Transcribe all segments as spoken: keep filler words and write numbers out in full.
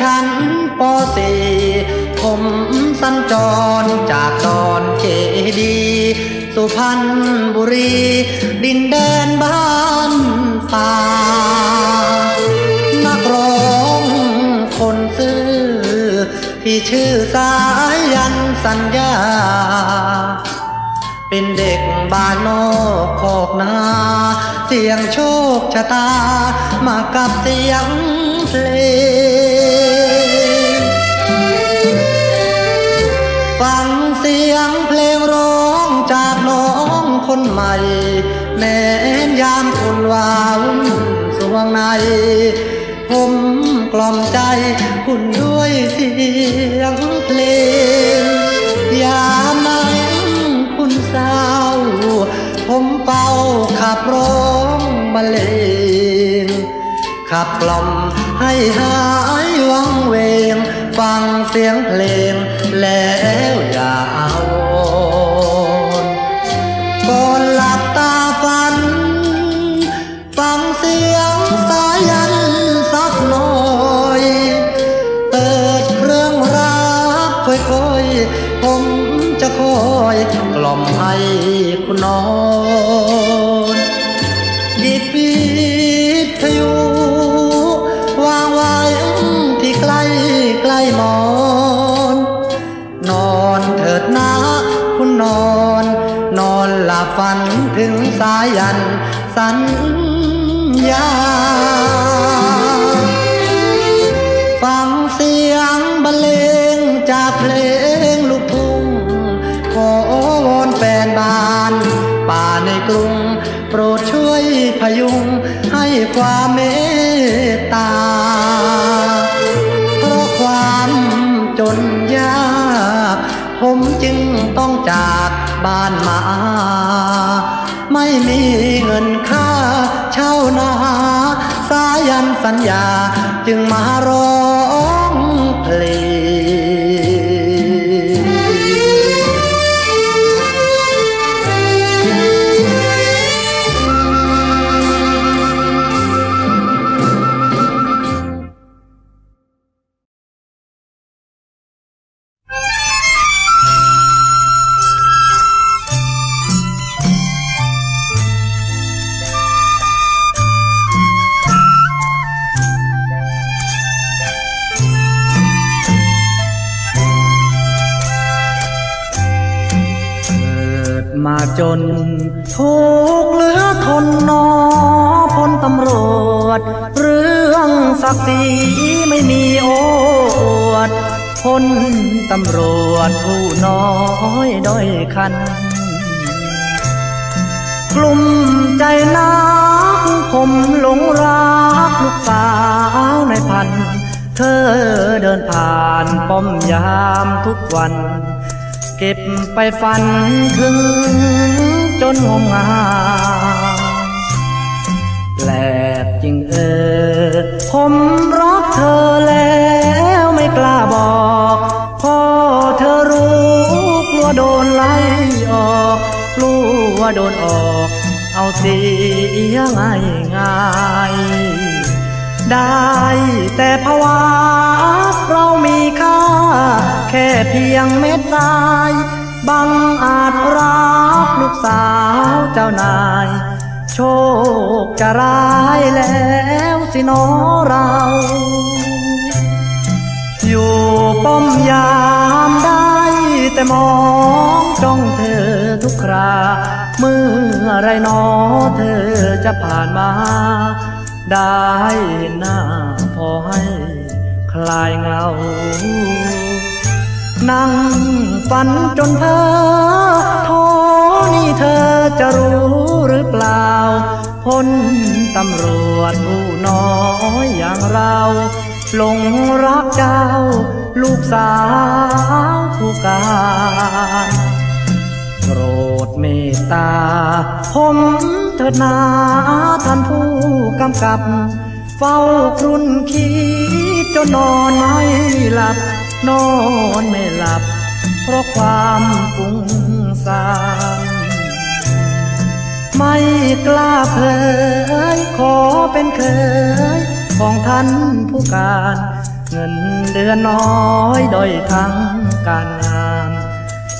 ชั้นป.สี่ ผมสัญจรจากดอนเจดีสุพรรณบุรีดินแดนบ้านป่านักร้องคนซื่อที่ชื่อสายันสัญญาเป็นเด็กบ้านนอกขอกนาเสียงโชคชะตามากับเสียงเพลงฟังเสียงเพลงร้องจากน้องคนใหม่แม้ยามคุณวาวสวงในผมกล่อมใจคุณด้วยเสียงเพลงยามนั้นคุณสาวผมเป่าขับร้องบรรเลงขับกล่อมให้หายวังเวงฟังเสียงเพลงแล้วอย่าเอาก่อนหลับตาฝันฟังเสียงสายันสักหน่อยเปิดเครื่องรักค่อยๆผมจะคอยกล่อมให้คุณนอนหยิบวิทยุวางไว้ที่ใกล้ใกล้หมอนนอนเถิดนะคุณนอนนอนหลับฝันถึงสายันสัญญาฟังเสียงบรรเลงจากเพลงลูกทุ่งขอวอนแฟนบ้านป่าในกรุงโปรดช่วยพยุงให้ความเมตตาเพราะความจนยากผมจึงต้องจากบ้านมาไม่มีเงินค่าเช่านาสายันสัญญาจึงมาร้องเพลงจนทุกข์เหลือทนนอพลตำรวจเรื่องศักดิ์ศรีไม่มีโอ้อวดพลตำรวจผู้น้อยด้อยคันกลุ่มใจนักผมหลงรักลูกสาวในพันเธอเดินผ่านป้อมยามทุกวันเก็บไปฝันถึงจนงมงายแปลกจริงเออผมรักเธอแล้วไม่กล้าบอกพอเธอรู้กลัวโดนไล่ออกกลัวโดนออกเอาเสียง่ายง่ายได้แต่ภาวะเรามีค่าแค่เพียงเม็ดทรายบังอาจรักลูกสาวเจ้านายโชคจะร้ายแล้วสิน้อเราอยู่ป้อมยามได้แต่มองจ้องเธอทุกคราเมื่อไรน้อเธอจะผ่านมาได้หน้าพอให้คลายเงานั่งฝันจนเธอโทนี่เธอจะรู้หรือเปล่าพลตำรวจผู้น้อยอย่างเราหลงรักเจ้าลูกสาวผู้กาลโปรดเมตตาผมเถิดนาท่านผู้กำกับเฝ้าครุ่นคิดจนนอนไม่หลับนอนไม่หลับเพราะความฟุ้งซ่านไม่กล้าเผยขอเป็นเคยของท่านผู้การ เงินเดือนน้อยด้อยทางการงาน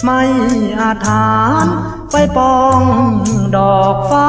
ไม่อาถรรพ์ไปปองดอกฟ้า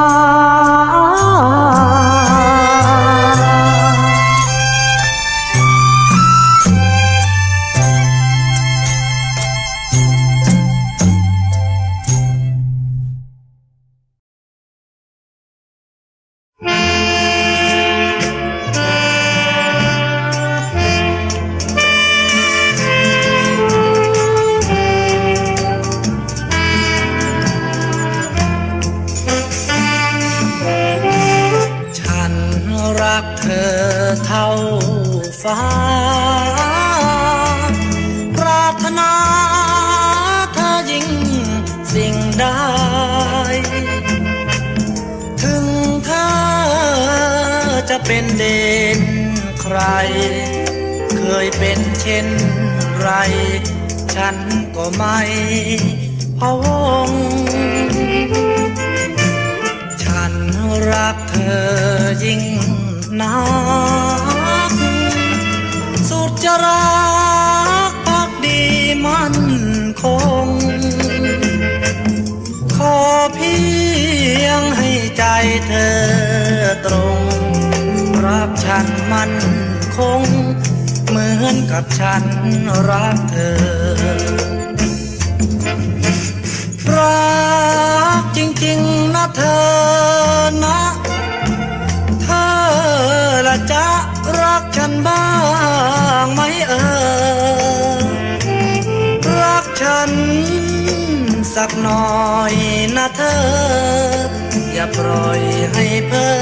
เป็นเด่นใครเคยเป็นเช่นไรฉันก็ไม่พะวงฉันรักเธอยิ่งนักสุดจะรักพักดีมั่นคงขอเพียงให้ใจเธอตรงรักฉันมันคงเหมือนกับฉันรักเธอรักจริงๆนะเธอนะเธอละจะรักฉันบ้างไหมเออรักฉันสักหน่อยนะเธออย่าปล่อยให้เพ้อ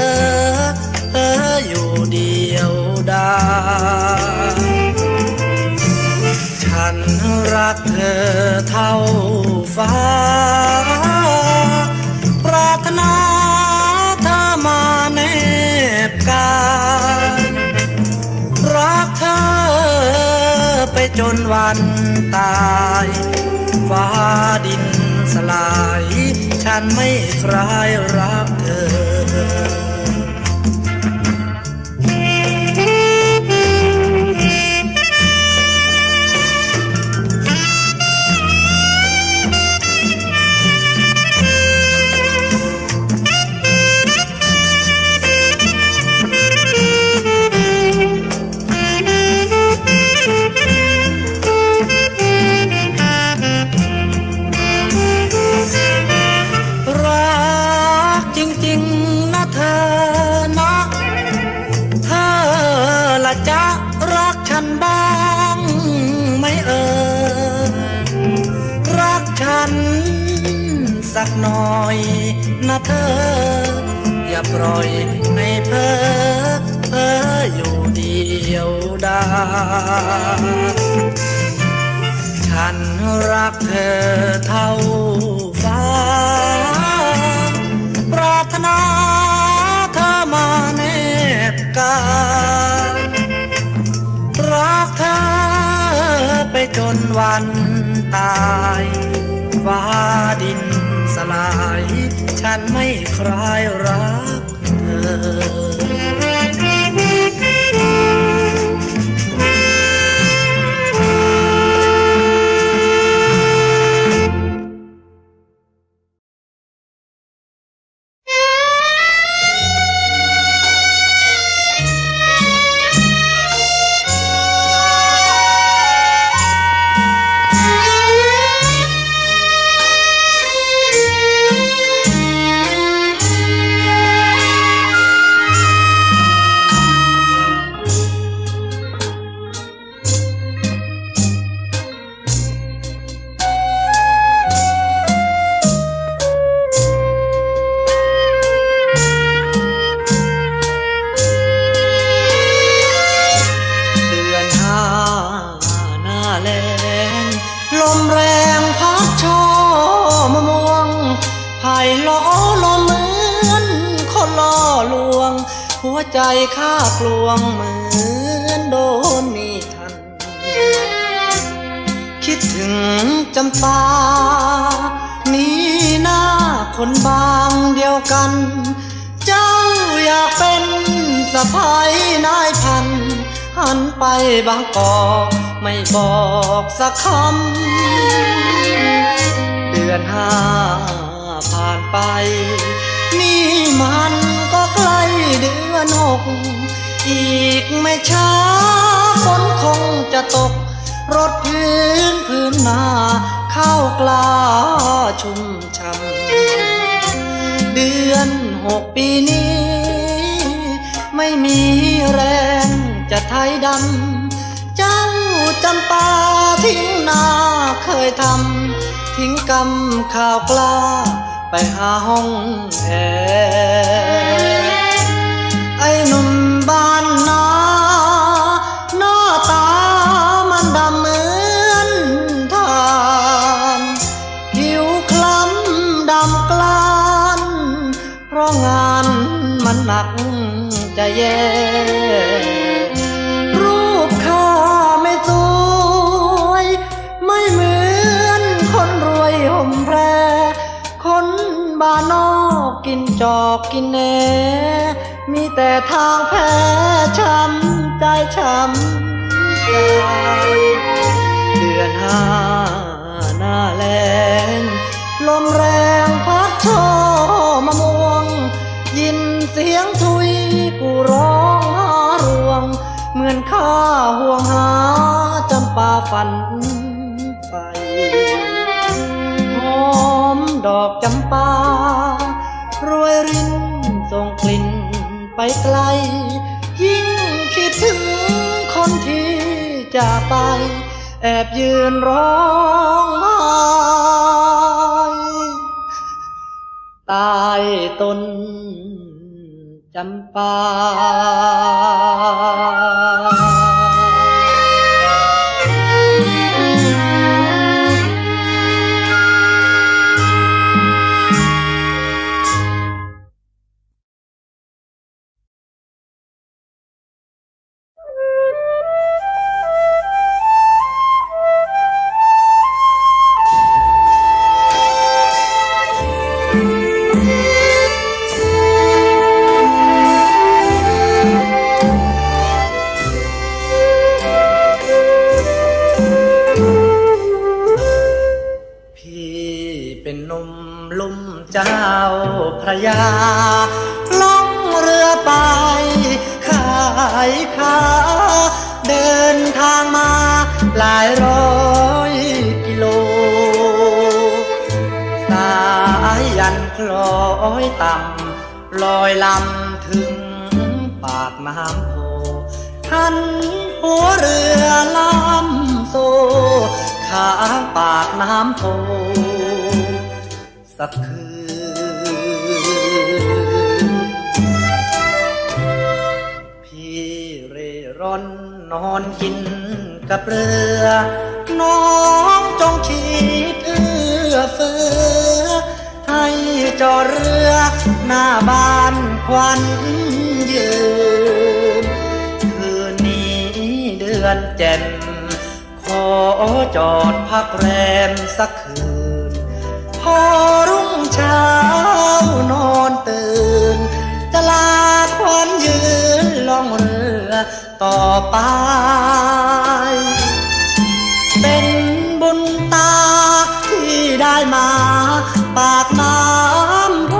เธออยู่เดียวดายฉันรักเธอเท่าฟ้าปรารถนาเธอมาแนบกายรักเธอไปจนวันตายฟ้าดินสลายฉันไม่คลายรักเธอสักหน่อยนะเธออย่าปล่อยให้เพ้อเพ้ออยู่เดียวดายฉันรักเธอเท่าฟ้าปรารถนาเธอมาแนบกายรักเธอไปจนวันตายฟ้าดินสลายฉันไม่คลายรักเธอใจข้ากลวงเหมือนโดนมีทันคิดถึงจำปานี้หน้าคนบางเดียวกันเจ้าอยากเป็นสะพ้ายนายพัน หันไปบางกอกไม่บอกสักคำเดือนห้าผ่านไปนี่มันก็ใกล้เดือนหกอีกไม่ช้าฝนคงจะตกรถพื้นพื้นนาข้าวกล้าชุ่มช่ำเดือนหกปีนี้ไม่มีแรงจะไถดำเจ้าจำปาทิ้งนาเคยทำทิ้งกำข้าวกล้าไปหาห้องแอร์ไอ้หนุ่มบ้านนาหน้าตามันดำเหมือนทานผิวคล้ำดำกลานเพราะงานมันหนักจะแย่รูปข้าไม่สวยไม่เหมือนคนรวยห่มแพรคนบ้านนอกกินจอกกินแหนมีแต่ทางแพ้ช้ำใจช้ำใจเดือนห้าหน้าแรงลมแรงพัดโชมะม่วงยินเสียงทุยกูร้องหาร่วงเหมือนข้าห่วงหาจำปาฝันไปหอมดอกจำปารวยรินส่งกลิ่นไปไกลยิ่งคิดถึงคนที่จะไปแอบยืนร้องไห้ตายต้นจำปาพระยาล่องเรือไปขายค้าเดินทางมาหลายร้อยกิโลสายยันคล้อยต่ำลอยลำถึงปากน้ำโพหันหัวเรือลำโซข้างปากน้ำโพสักคืนนอนกินกับเรือน้องจงคิดเอื้อเฟื้อให้จอเรือหน้าบ้านควันยืนคืนนี้เดือนเจ็ดขอจอดพักแรมสักคืนพอรุ่งเช้านอนตื่นจะลาควันยืนล่องเรือต่อไปเป็นบุญตาที่ได้มาปากน้ำโพ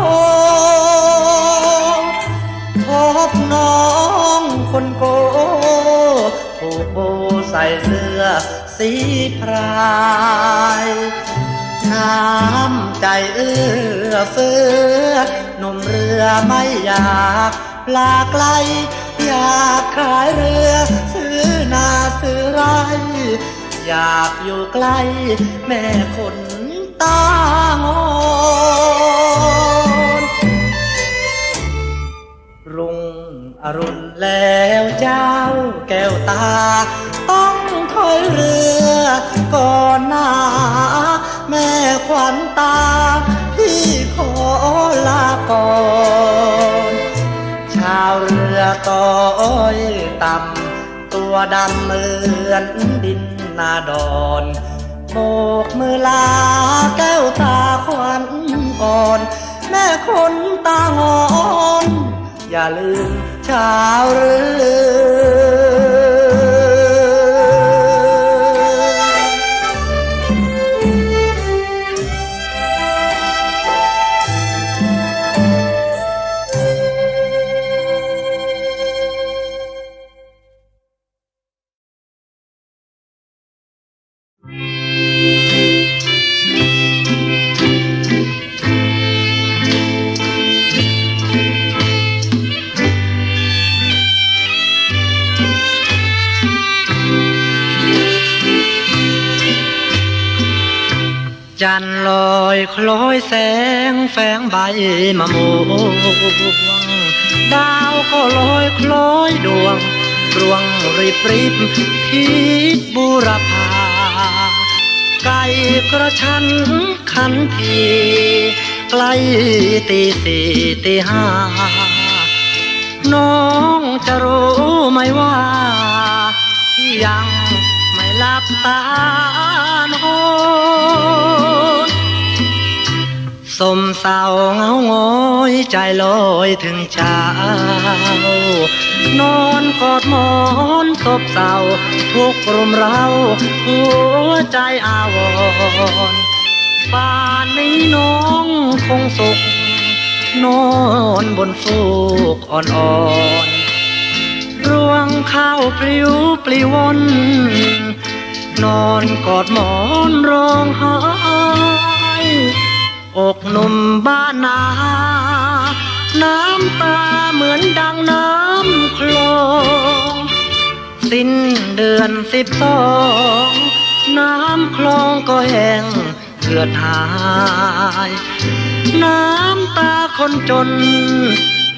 พบน้องคนโกผูกโบใส่เสื้อสีพรายน้ำใจเอื้อเฟื้อหนุ่มเรือไม่อยากลาไกลอยากขายเรือซื้อนาซื้อไรอยากอยู่ใกล้แม่คนตางอนรุ่งอรุณแล้วเจ้าแก้วตาต้องคอยเรือก่อนหน้าแม่ขวัญตาพี่ขอลาก่อนชาวเรือต่อยต่ำตัวดำเหมือนดินนาดอนโบกมือลาแก้วตาขวัญอ่อนแม่คนตาอ่อนอย่าลืมชาวเรือ จันลอยคล้อยแสงแฝงใบมะม่วงดาวก็ลอยคล้อยดวงดวงริบริบทิศบุรพาไก่กระชันขันทีใกล้ตีสี่ตีห้าน้องจะรู้ไหมว่าที่ยังไม่หลับตานอนสมเศร้าเงาง้อยใจลอยถึงเช้านอนกอดหมอนศพเศร้าทุกข์รุมเร้าหัวใจอาวรณ์ป่านนี้น้องคงสุขนอนบนฟูกอ่อนๆร่วงข้าวปลิวปลิวนนอนกอดหมอนร้องไห้อกหนุ่มบ้านนาน้ำตาเหมือนดังน้ำคลองสิ้นเดือนสิบสองน้ำคลองก็แห้งเกือดหายน้ำตาคนจน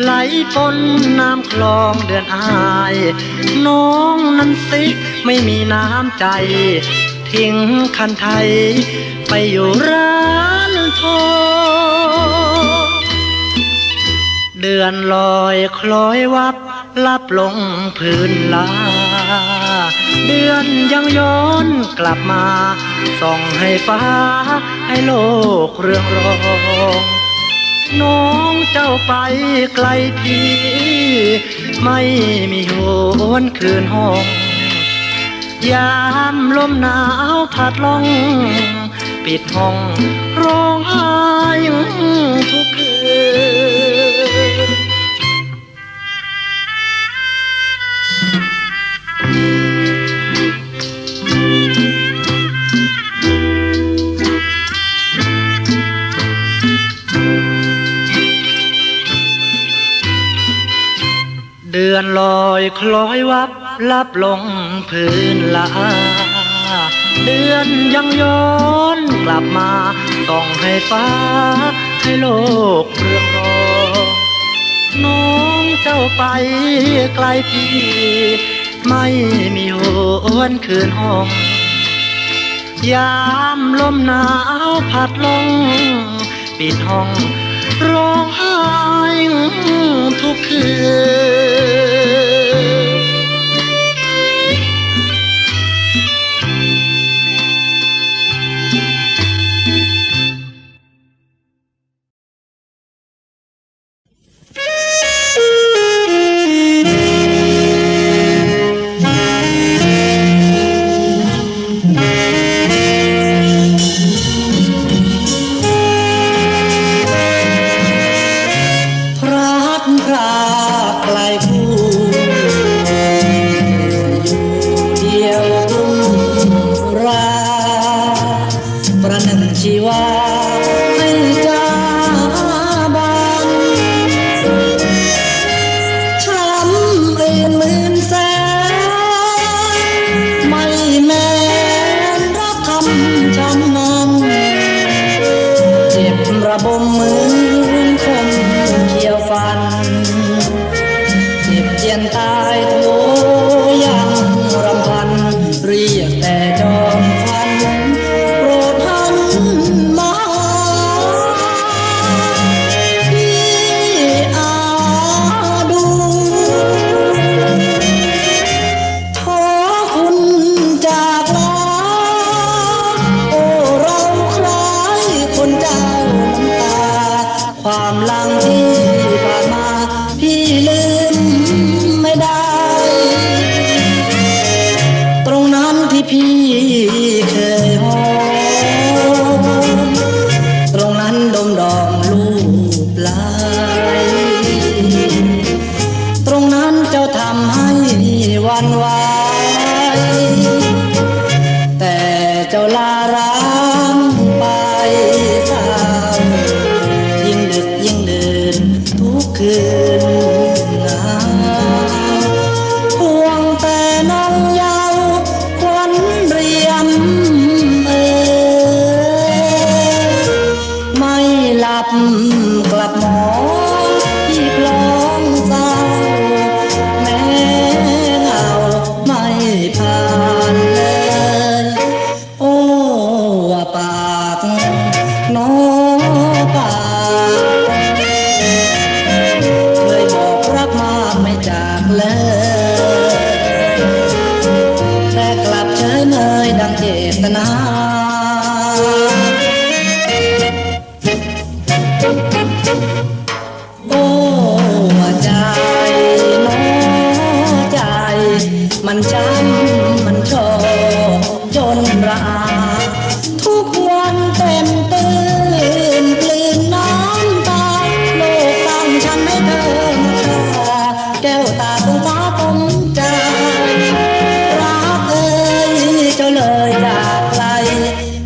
ไหลปนน้ำคลองเดือนอายน้องนั้นสิไม่มีน้ำใจทิ้งคันไทยไปอยู่ร้านทองเดือนลอยคล้อยวับลับลงพื้นลาเดือนยังย้อนกลับมาส่องให้ฟ้าให้โลกเรื่องรองน้องเจ้าไปไกลที่ไม่มีหวนคืนห้องยามลมหนาวพัดลงปิดห้องร้องไห้ทุกคืนเดือนลอยคล้อยวับลับลงพื้นลาเดือนยังย้อนกลับมาต้องให้ฟ้าให้โลกเรื่องรองน้องเจ้าไปไกลพี่ไม่มีหวนคืนห้องยามลมหนาวพัดลงปิดห้องร้องไห้ทุกคืน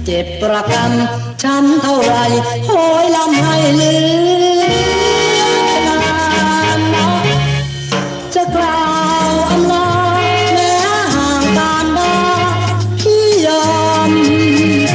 เจ็บประกำช้ำเท่าไรโหยลำให้เลือนานจะกล่าวอำลาแม้ห่างตาบ้าที่ยอมต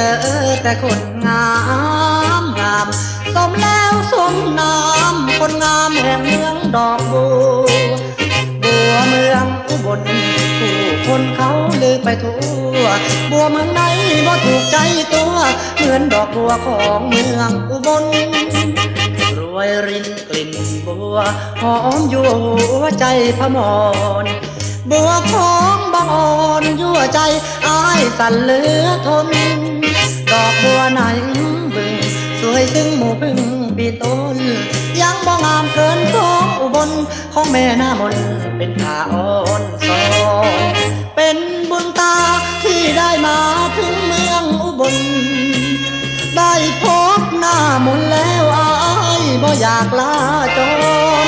ายแต่คนงามงามสมแล้วสมน้ำคนงามแห่งเมืองดอกบัวบัวเมืองอุบลผู้คนเขาลือไปทั่วบัวเมืองไหนว่าถูกใจตัวเหมือนดอกบัวของเมืองอุบลรวยรินกลิ่นบัวหอมยั่วหัวใจพมรบัวของบางอ่อนยั่วใจอ้ายสั่นเหลือทนดอกบัวไหนบึงสวยถึงหมู่พึ่งปีต้นยังบ่งามเกินของอุบลของแม่หน้ามนเป็นผ้าอ่อนสอนเป็นบุญตาที่ได้มาถึงเมืองอุบลได้พบหน้ามนแล้วอ้ายบ่อยากลาจอง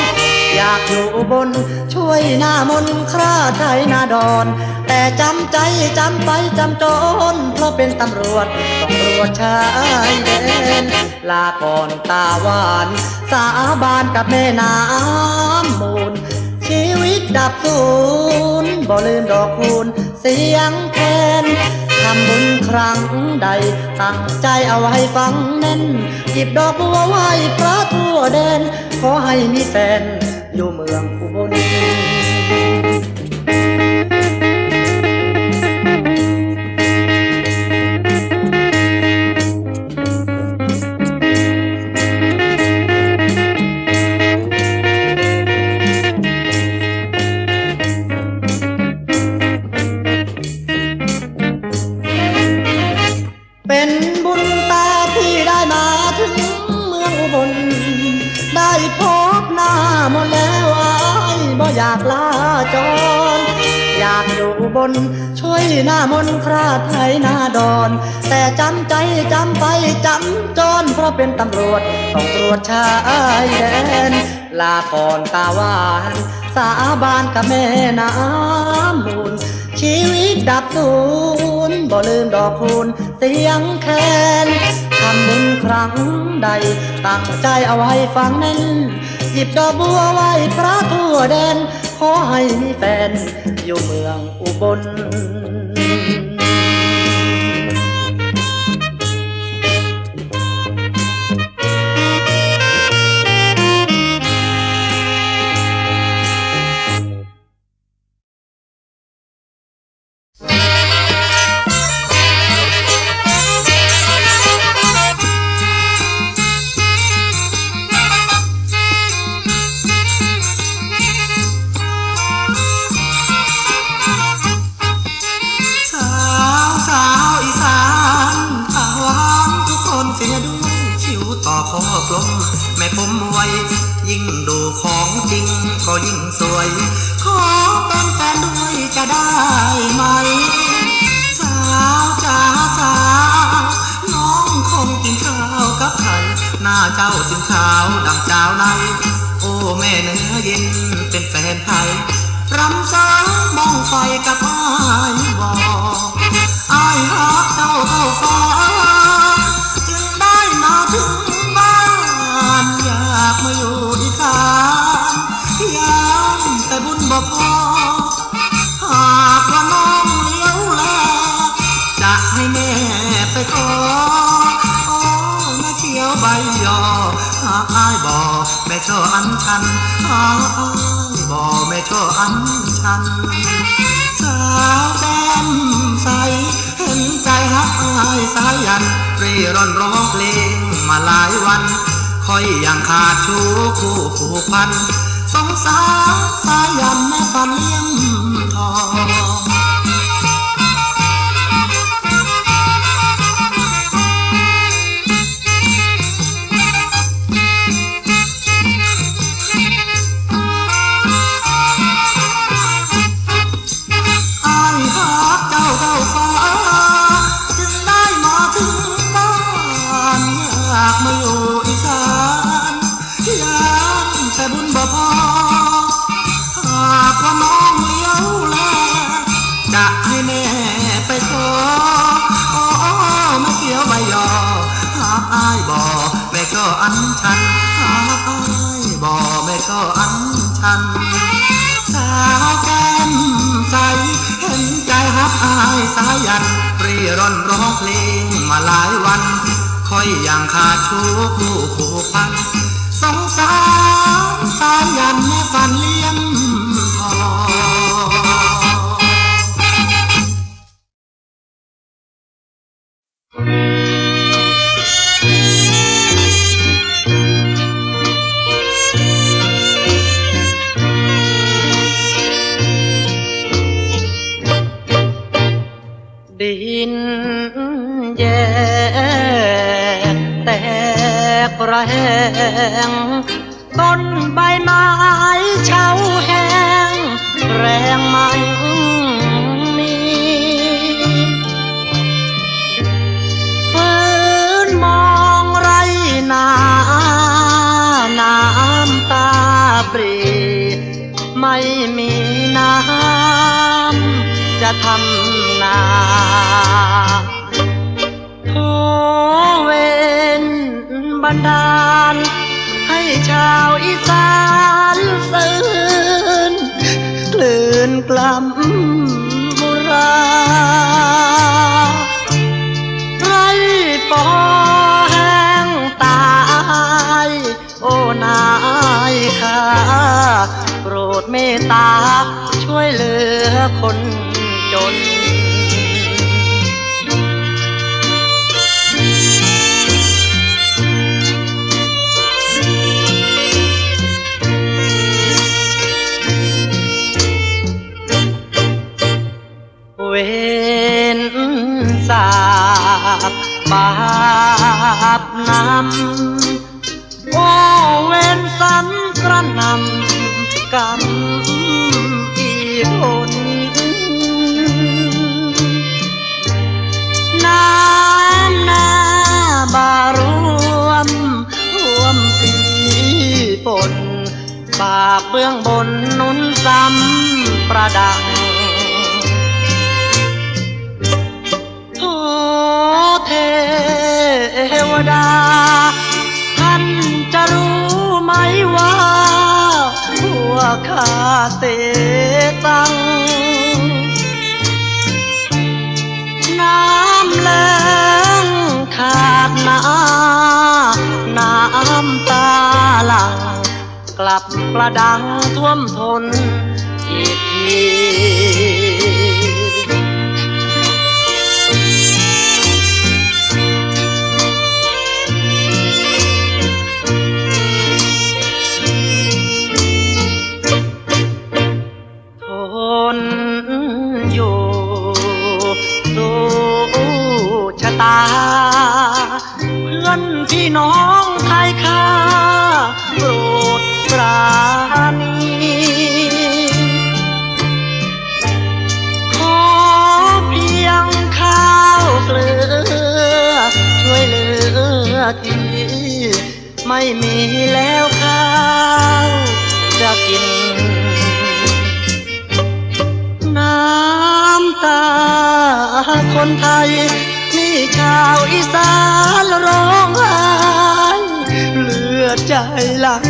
อยากอยู่อุบลช่วยหน้ามนคร่าไทยนาดอนแต่จำใจจำไปจำจนเพราะเป็นตำรวจต้องตรวจชายแดนลาก่อนตาหวานสาบานกับแม่น้ำมูลชีวิตดับสูญบ่ลืมดอกคูณเสียงแคนทำบุญครั้งใดตั้งใจเอาไว้ฟังแน่นหยิบดอกบัวไหว้พระทั่วแดนขอให้มีแฟนอยู่เมืองอุบลอยากลาจรอยากอยู่บนช่วยหน้ามนคราไทยนาดอนแต่จำใจจำไปจำจรเพราะเป็นตำรวจต้องตรวจชายแดนลาก่อนตาหวานสาบานกับแม่น้ำมูลชีวิตดับสูญบ่ลืมดอกคูณเสียงแคนทำบุญครั้งใดตั้งใจเอาไว้ฟังแน่นหยิบดอกบัวไว้พระทั่วแดนขอให้มีแฟนอยู่เมืองอุบลสาวแก้มใสเห็นใจฮักอายสายัน ตรีร่อนร้องเพลงมาหลายวันคอยยังขาดชู้คู่ผูกพันสงสารสายันแม่ตาเลี้ยงทองสายันเรียร่อนร้องเพลงมาหลายวันคอยยังขาดชู้คู่ผูกพันสงสารสายันแม่ฝันเลี้ยงทองดินแยกแตกระแหงต้นใบไม้เฉาแห้งแรงมันมีฟื้นมองไรนาน้ำตาปรีไม่มีน้ำจะทำโทเวนบันดาลให้ชาวอีสานตื่นคลื่นกล่อมบุราไรปอแห้งตายโอนายข้าโปรดเมตตาช่วยเหลือคนจนเว้นสาบบาปนำโอเว้นสันกระนำกรรมอีกคนน้ำนาบารวมรวมปีปนบาปเบื้องบนนุนซ้ำประดังเทวดาท่านจะรู้ไหมว่าพวกข้าเตตังน้ำแล้งขาดน้ำน้ำตาหลั่งกลับประดังท่วมทนอีกทีพี่น้องไทยข้าโปรดปราณีขอเพียงข้าวเกลือช่วยเหลือทีไม่มีแล้วข้าวจะกินน้ำตาคนไทยนี่ชาวอีสานร้องไห้เลือดใจหลั่ง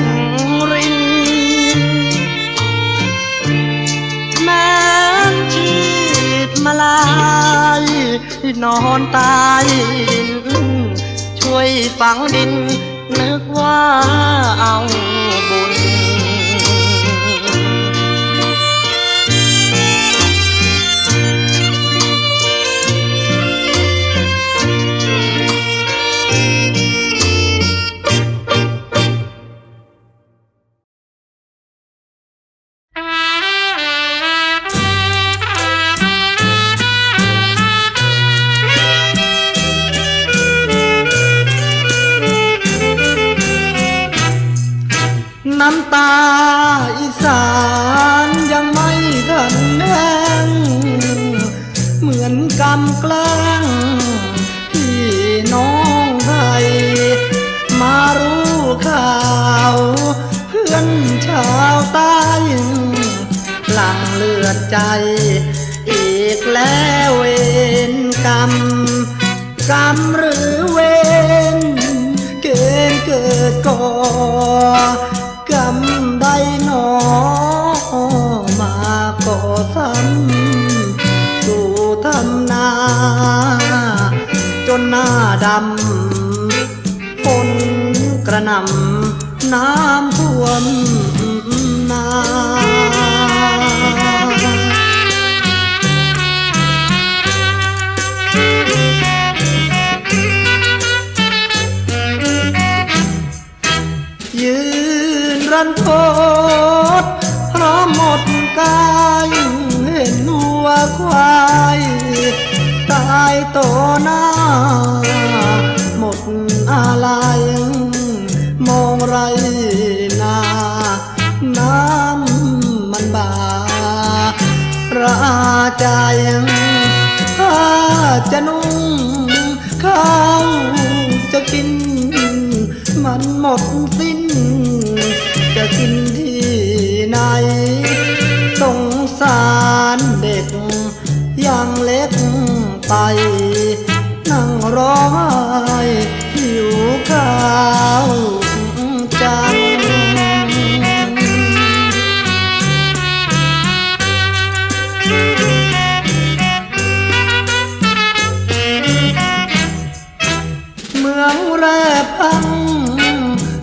รินแม้ชีพมาลายนอนตายดินช่วยฝังดินนึกว่าเอาบุญ น้ำตาอีสานยังไม่ทันแห้งเหมือนกำแกล้งพี่น้องไทยมารู้ข่าวเพื่อนชาวใต้หลั่งเลือดใจอีกแล้วเวรกรรมกรรมหรือเวรเกณฑ์เกิดก่อกรรมใดหนอมาก่อซ้ำสู่ทำนาจนหน้าดำฝนกระหน่ำน้ำท่วมนายืนรันทดเพราะหมดกายเห็นหัวควายตายต่อหน้าหมดอะไรมองไรนาน้ำมันบาระใจข้าจะนุ่งข้าวจะกินมันหมดสิ้นจะกินที่ไหนสงสารเด็กยังเล็กไปนั่งร้องไห้หิวข้าวจังเมืองแร่พัง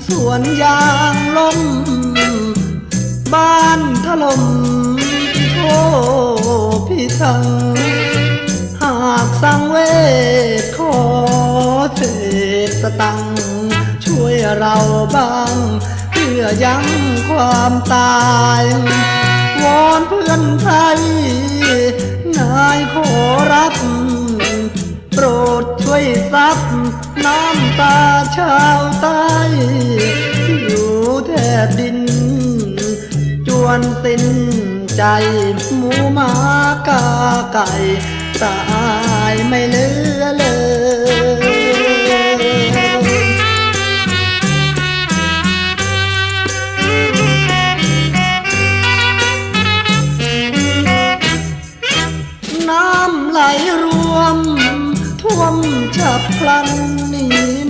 สวนยางล้มบ้านถล่มโธ่พี่ทังหากสังเวชขอเศษสตังช่วยเราบ้างเพื่อยั้งความตายวอนเพื่อนไทยนายขอรับโปรดช่วยซับน้ำตาชาวใต้ที่อยู่แทบดินจวนสิ้นใจหมูหมากาไก่ตายไม่เหลือเลยน้ำไหลรวมท่วมฉับพลันหนี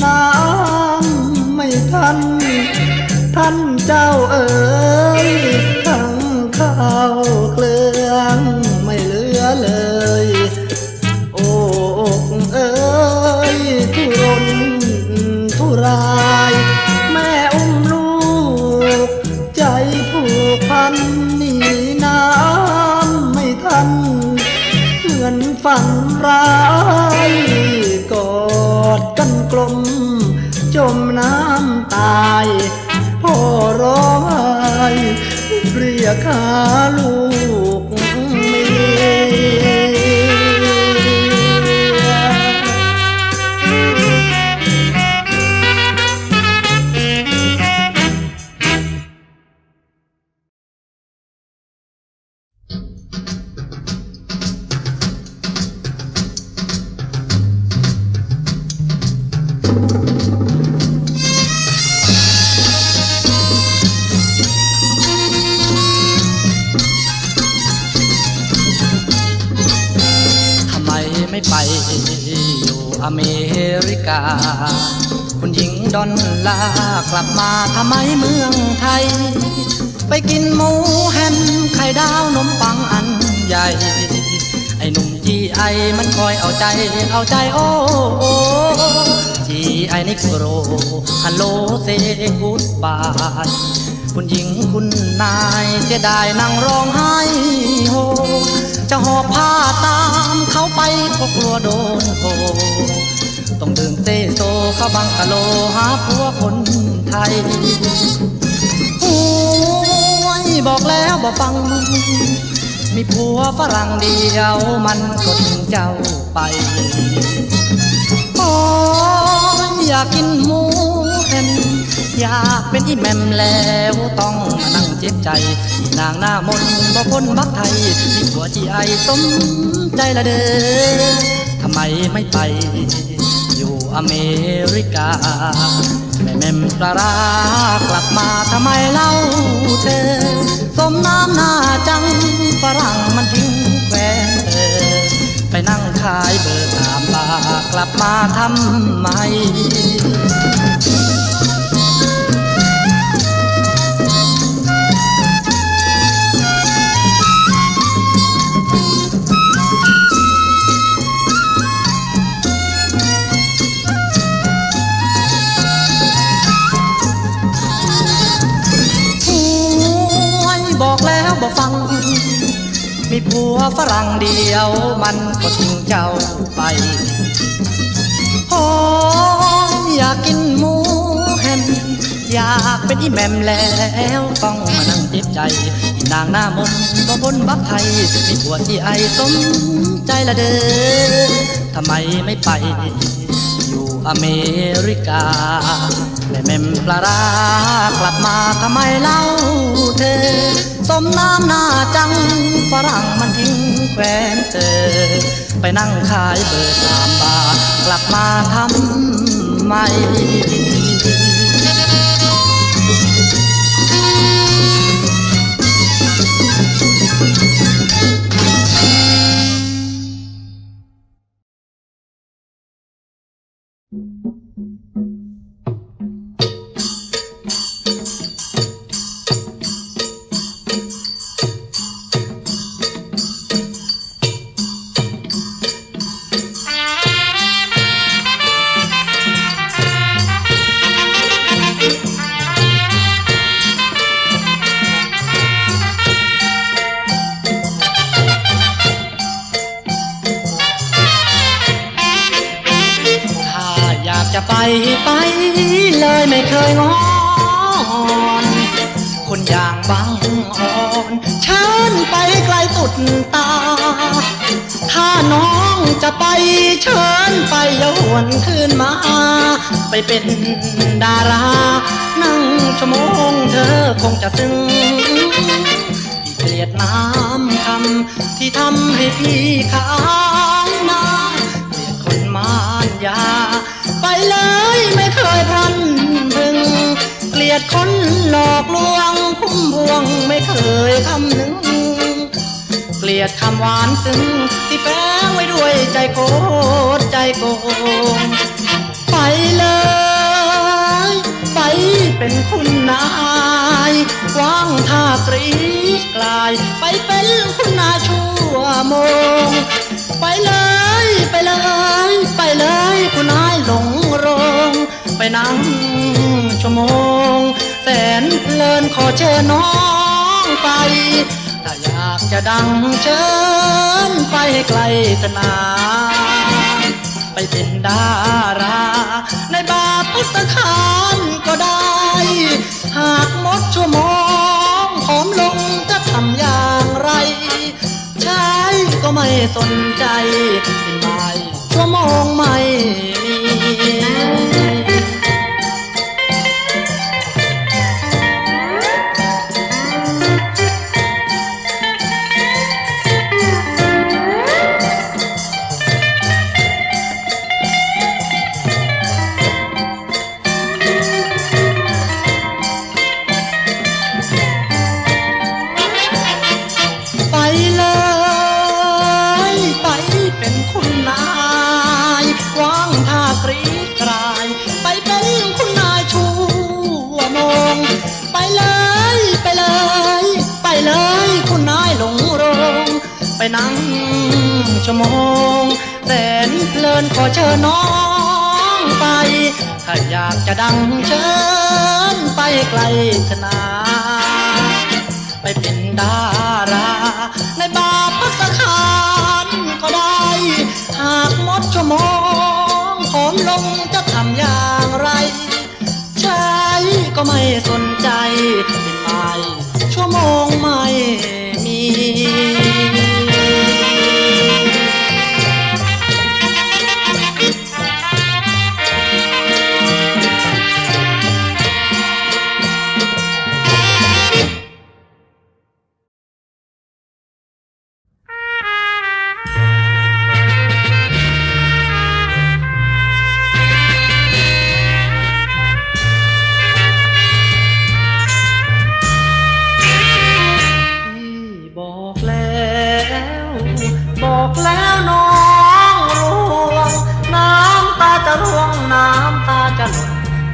น้ำไม่ทันท่านเจ้าเอ๋ยทั้งข้าวเกลืองไม่เหลือเลยโอ้อกเอ๋ยทุรนทุรายแม่อุ้มลูกใจผูกพันหนีน้ำไม่ทันเหมือนฝันร้ายกอดกันกลมจมน้ำตายพ่อร้องไห้เรียกหาลูกไม่คุณหญิงดอนลากลับมาทำไมเมืองไทยไปกินหมูแฮมไข่ดาวนมปังอันใหญ่ไอ้หนุ่มจีไอมันคอยเอาใจเอาใจโอ้โอ้จีไอนิกโรฮัลโหลเซกูดบายคุณหญิงคุณนายเสียดายนั่งร้องไห้โฮจะหอบผ้าตามเขาไปก็กลัวโดนโกต้องดื่มเตโซเข้าบังกะโลหาผัวคนไทยโอ้ยบอกแล้วบ่ฟังมีผัวฝรั่งเดียวมันก็ทิ้งเจ้าไปโอ้ยอยากกินหมูเห็น อยากเป็นอีแมมแล้วต้องมานั่งเจ็บใจนางหน้ามนบ่พ้นบักไทยที่หัวจีไอสมใจละเด้อทำไมไม่ไปอยู่อเมริกาแม่แมมปลาร้ากลับมาทำไมเล่าเธอสมน้ำหน้าจังฝรั่งมันทิ้งแฟนเธอไปนั่งขายเบอร์ตามบาร์กลับมาทำไมมีผัวฝรั่งเดียวมันก็ทิ้งเจ้าไปโอ้อยากกินหมูแฮมอยากเป็นอีแมมแล้วต้องมานั่งเจ็บใจนางหน้ามนก็พ้นบักไทยมีผัวที่ไอสมใจละเด้อทำไมไม่ไปอยู่อเมริกาแม่แมมปลาร้ากลับมาทำไมเล่าเธอสมน้ำหน้าจังฝรั่งมันทิ้งแฟนเธอไปนั่งขายเบอร์สามบาทกลับมาทำไมไปเลยไม่เคยงอนคนอย่างบางอ่อนเชิญไปไกลสุดตาถ้าน้องจะไปเชิญไปอย่าหวนคืนมาไปเป็นดารานั่งชั่วโมงเธอคงจะซึ้งเกลียดน้ำคำที่ทำให้พี่ค้างนาเกลียดคนมารยาไปเลยไม่เคยพลันพรึงเกลียดคนหลอกลวงพุ่มพวงไม่เคยคำหนึ่งเกลียดคำหวานซึ้งที่แฝงไว้ด้วยใจโกรธใจโกงไปเลยไปเป็นคุณนายว่างท่าตรีกลายไปเป็นคุณนายชั่วโมงไปเลยไปเลยไปเลยคุณนายหลงโรงไปนั่งชั่วโมงแสนเพลินขอเชิญน้องไปถ้าอยากจะดังเชิญไปให้ไกลตนาไปเป็นดาราในบาร์พุทธคานก็ได้หากหมดชั่วโมงผอมลงจะทำอย่างไรใช่ก็ไม่สนใจเป็นไงชั่วโมงไม่มีไปนั่งชั่วโมงแสนเพลินขอเชิญน้องไปถ้าอยากจะดังเชิญไปไกลขนาดไปเป็นดาราในบาร์พัตตาคารก็ได้หากหมดชั่วโมงผอมลงจะทำอย่างไรใช่ก็ไม่สนใจเป็นไปชั่วโมงไม่มี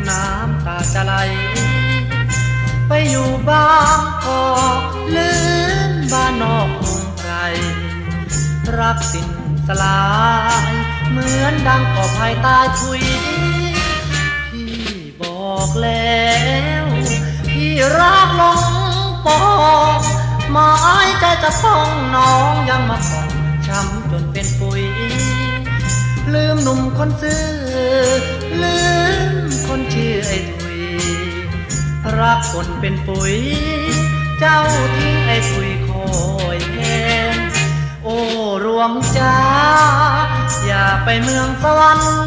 น้ำตาจะไหลไปอยู่บางกอกลืมบ้านนอกเมืองไกลรักสิ้นสลายเหมือนดังกอภายใต้คุยพี่บอกแล้วพี่รักลงปอกไม้ใจจะพ้องน้องยังมาผ่อนช้ำจนเป็นปุ๋ยลืมหนุ่มคนซื้อลืมคนชื่อไอ้ถุยรักคนเป็นปุ๋ยเจ้าทิ้งไอ้ถุยคอยแห้งโอ้รวงจ้าอย่าไปเมืองสวรรค์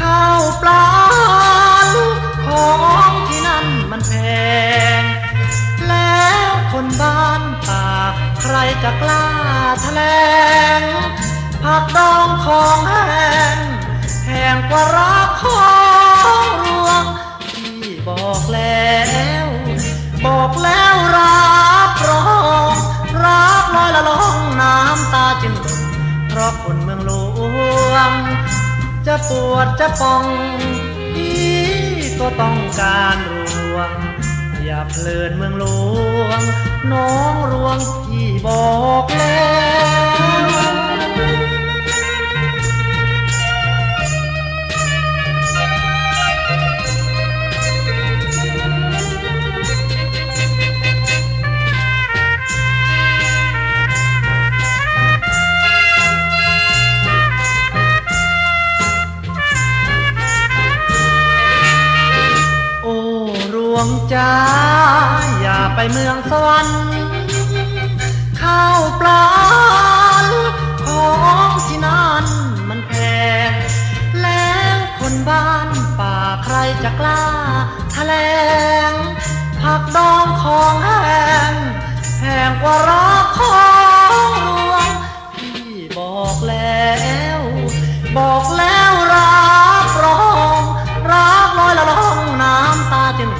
ข้าวปลาของที่นั่นมันแพงแล้วคนบ้านป่าใครจะกล้าแถลงผักดองของแห้งแห้งกว่ารักของรวงพี่บอกแล้วบอกแล้วรับรองรักลอยละล่องน้ำตาจึงหล่นเพราะคนเมืองหลวงจะปวดจะป่องพี่ก็ต้องการรวงอย่าเพลินเมืองหลวงน้องรวงพี่บอกแล้วดวงจ้าอย่าไปเมืองสวรรค์ข้าวปลาของที่นั่นมันแพงแล้วคนบ้านป่าใครจะกล้าแถลงผักดองของแห้งแห้งกว่ารักของรวงพี่บอกแล้วบอกแล้วรับรองรักลอยละล่องน้ำตาจึง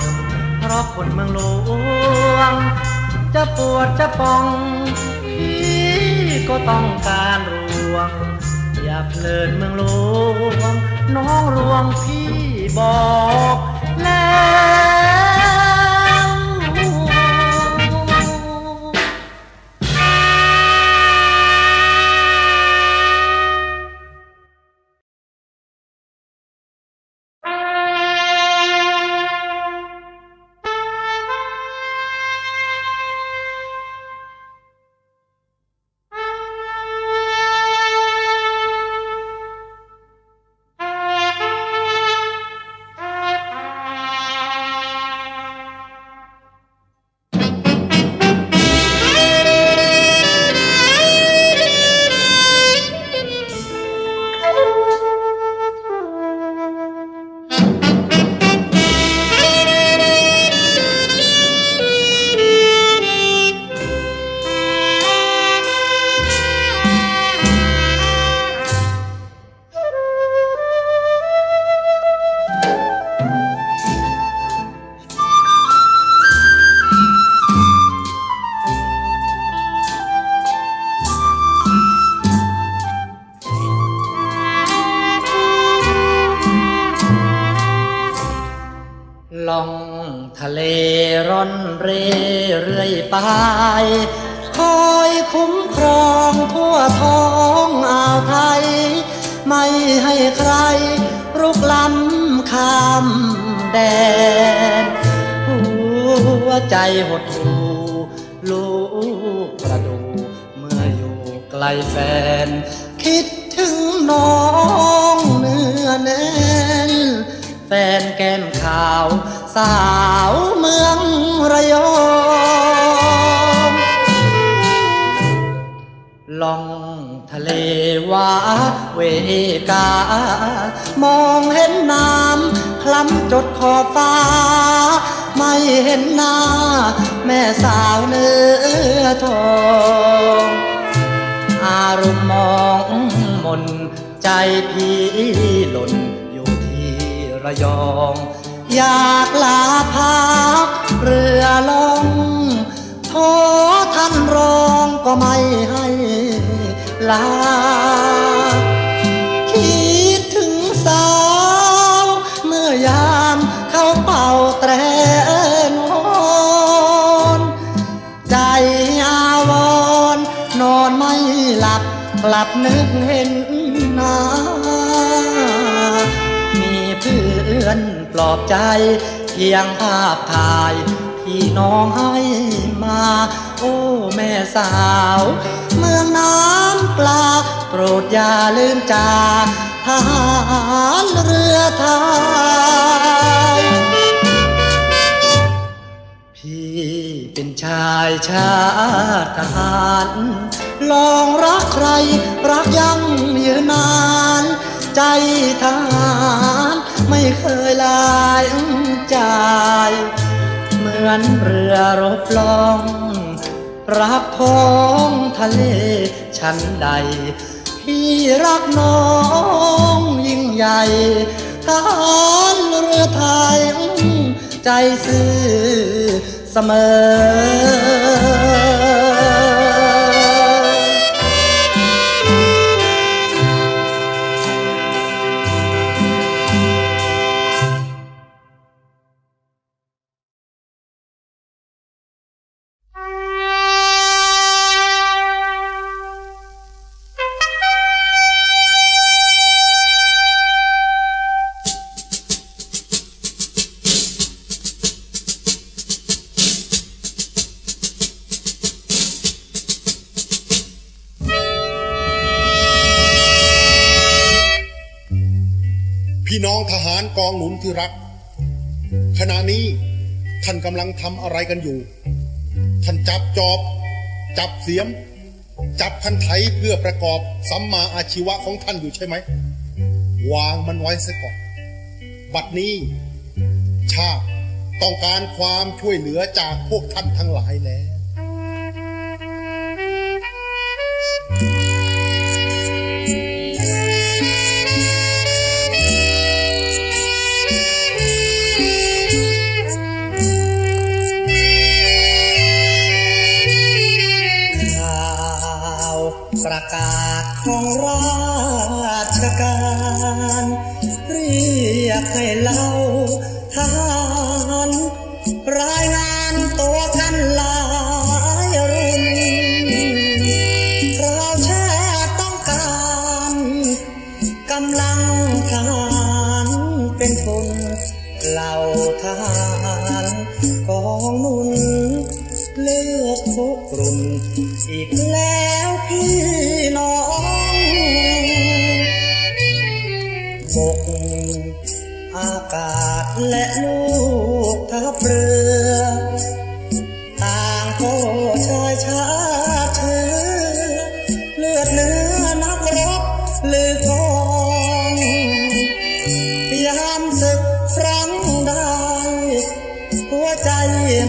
เพราะคนเมืองหลวงจะปวดจะป่องพี่ก็ต้องการรวงอย่าเพลินเมืองหลวงน้องรวงพี่บอกแล้ว ากนึกเห็นหน้ามีเพื่อนปลอบใจเพียงภาพถ่ายที่น้องให้มาโอ้แม่สาวเมืองน้ำปลาโปรดอย่าลืมจาทหารเรือไทยพี่เป็นชายชาติทหารลองรักใครรักยังยืนนานใจทหารไม่เคยลายใจเหมือนเรือรบล่องรักท้องทะเลชั้นใดพี่รักน้องยิ่งใหญ่ทหารเรือไทยใจซื่อเสมอพี่น้องทหารกองหนุนที่รักขณะนี้ท่านกำลังทำอะไรกันอยู่ท่านจับจอบจับเสียมจับคันไถเพื่อประกอบสัมมาอาชีวะของท่านอยู่ใช่ไหมวางมันไว้ซะก่อนบัดนี้ชาติต้องการความช่วยเหลือจากพวกท่านทั้งหลายแล้วประกาศของราชการเรียกให้เราทหารรายงานตัวกันหลายรุ่นเราชาติต้องการกำลังทหารเป็นคนเหล่าทหารกองหนุนเลือกพวกกลุ่มอีกแล้วพี่น้องบกอากาศและลูกทัพเรือต่างก็ชายชาติเธอเลือดเนื้อนักรบหรือกองยามศึกครั้งใดหัวใจ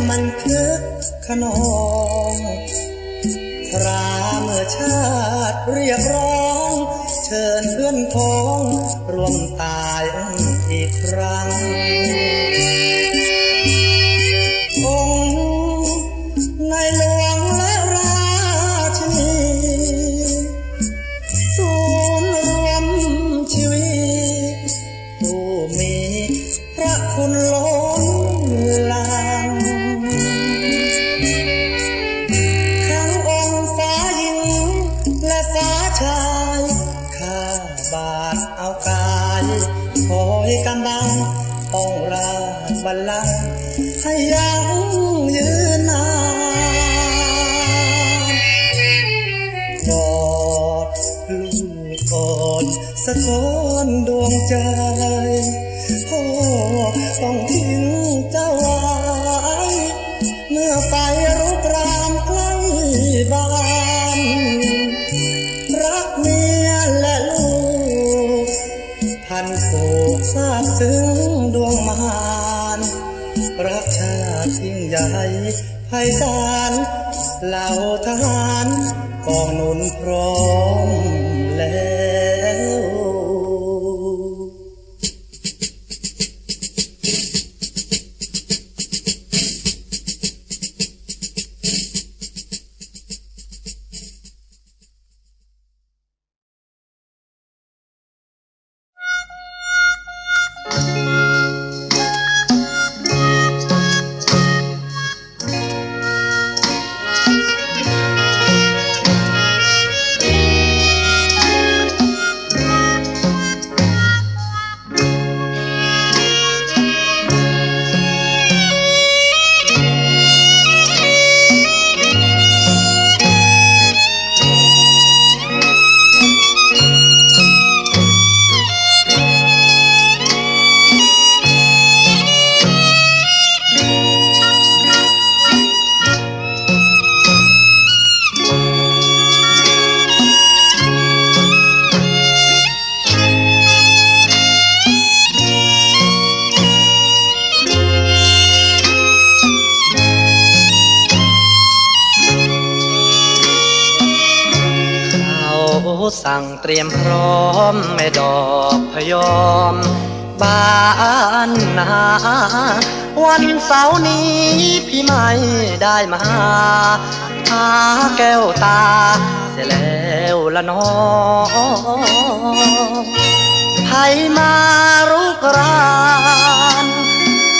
มันคึกขนองพระเมื่อชาติเรียกร้องเชิญเพื่อนพ้องรวมตายอีกครั้งองค์ในหลวงและราชินีศูนย์รวมชีวิตผู้มีพระคุณล้นหลามกำบังต้องราบัลลังก์ให้ยังยืนนานกอดลูกกอดสะท้อนดวงใจโอ้ต้องทิ้งเจ้าไว้เมื่อไปรุกรามใกล้บ้านรักเมียและลูกพันผูกซาบซึ้งดวงมานรักชาติยิ่งใหญ่ไพศาลเหล่าทหารกองหนุนพร้อมแล้ว สั่งเตรียมพร้อมไม่ดอกพยอมบ้านนาวันเสาร์นี้พี่ไม่ได้มาหาแก้วตาเสียแล้วละน้องไทยมารุกราน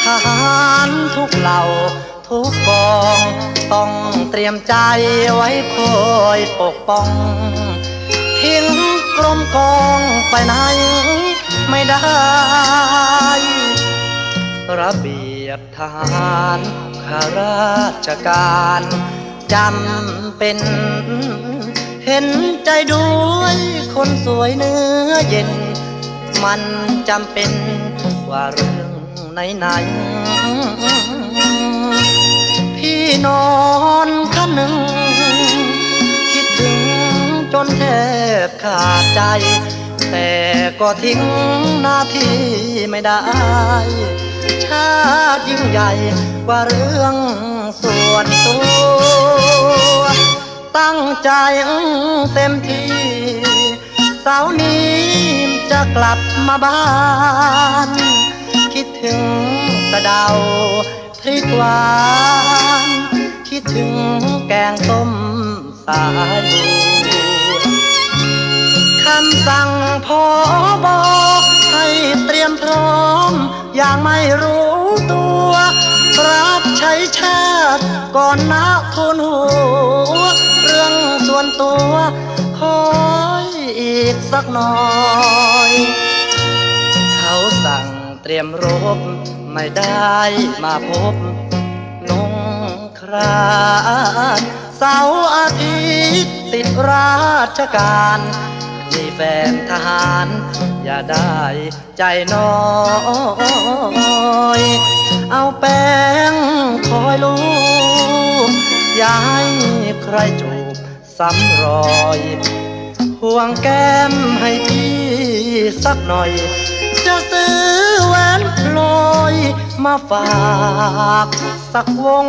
ทหารทุกเหล่าทุกกองต้องเตรียมใจไว้คอยปกป้องทิ้งกรมกองไปไหนไม่ได้ระเบียบทหารข้าราชการจำเป็นเห็นใจด้วยคนสวยเนื้อเย็นมันจำเป็นว่าเรื่องไหนๆพี่นอนคันหนึ่งคิดถึงจนแทบขาดใจแต่ก็ทิ้งหน้าที่ไม่ได้ชาติยิ่งใหญ่กว่าเรื่องส่วนตัวตั้งใจเต็มที่เสาร์นี้จะกลับมาบ้านคิดถึงสะเดาพริกหวานคิดถึงแกงต้มสาลีคำสั่งพบให้เตรียมพร้อมอย่างไม่รู้ตัวรับใช้ชาติก่อนนะทุนหัวเรื่องส่วนตัวคอยอีกสักหน่อยเขาสั่งเตรียมรบไม่ได้มาพบนงครานเสาร์อาทิตย์ติดราชการมีแฟนทหารอย่าได้ใจน้อยเอาแป้งคอยลูกอย่าให้ใครจูบซ้ำรอยห่วงแก้มให้พี่สักหน่อยจะซื้อแหวนพลอยมาฝากสักวง